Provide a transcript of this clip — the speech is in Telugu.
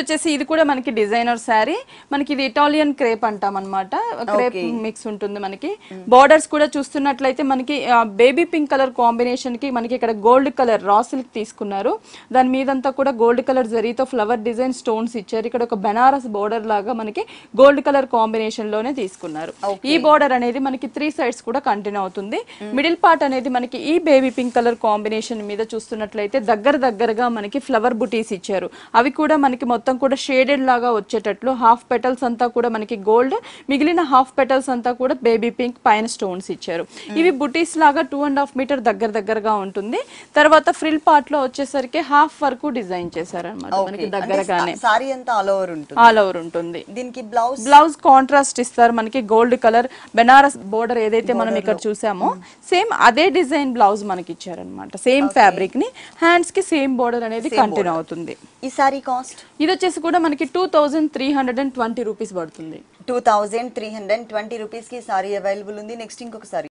వచ్చేసి ఇది కూడా మనకి డిజైనర్ సారీ మనకి ఇది ఇటాలియన్ క్రేప్ అంటాం అన్నమాట క్రేప్ మిక్స్ ఉంటుంది మనకి బోర్డర్స్ కూడా చూస్తున్నట్లయితే మనకి బేబీ పింక్ కలర్ కాంబినేషన్ కి మనకి ఇక్కడ గోల్డ్ కలర్ రా సిల్క్ తీసుకున్నారు దాని మీదంతా కూడా గోల్డ్ కలర్ జరీతో ఫ్లవర్ డిజైన్ స్టోన్స్ ఇచ్చారు ఇక్కడ ఒక బనారస్ బోర్డర్ లాగా మనకి గోల్డ్ కలర్ కాంబినేషన్ లోనే తీసుకున్నారు ఈ బోర్డర్ అనేది మనకి 3 సైడ్స్ కూడా కంటిన్యూ అవుతుంది మిడిల్ పార్ట్ అనేది మనకి ఈ బేబీ పింక్ కలర్ కాంబినేషన్ మీద చూస్తున్నట్లయితే దగ్గరగా మనకి ఫ్లవర్ బుటీస్ ఇచ్చారు అవి కూడా మనకి మొత్తం కూడా షేడెడ్ లాగా వచ్చేటట్లు హాఫ్ పెటల్స్ అంతా కూడా మనకి గోల్డ్ మిగిలిన హాఫ్ పెటల్స్ అంతా కూడా బేబీ పింక్ పైన స్టోన్స్ ఇచ్చారు ఇవి బుటీస్ లాగా 2.5 మీటర్ దగ్గరగా ఉంటుంది తర్వాత ఫ్రిల్ పార్ట్ లో వచ్చేసరికి హాఫ్ వరకు డిజైన్ చేశారు అన్నమాట మనకి దగ్గరగానే సారీ అంతా ఆల్ ఓవర్ ఉంటుంది దీనికి బ్లౌజ్ కాంట్రాస్ట్ ఇస్తారు మనకి గోల్డ్ కలర్ బెనారస్ బోర్డర్ ఏదైతే మనం ఇక్కడ చూసామో సేమ్ అదే డిజైన్ బ్లౌజ్ మనకి ఇచ్చారు అన్నమాట సేమ్ ఫ్యాబ్రిక్ ని హ్యాండ్స్ కి సేమ్ బోర్డర్ అనేది కంటిన్యూ అవుతుంది ఈ సారీ కాస్ట్ ఇది వచ్చేసి కూడా మనకి 2320 రూపీస్ పడుతుంది 2320 రూపీస్ కి సారీ అవైలబుల్ ఉంది నెక్స్ట్ ఇంకొక సారీ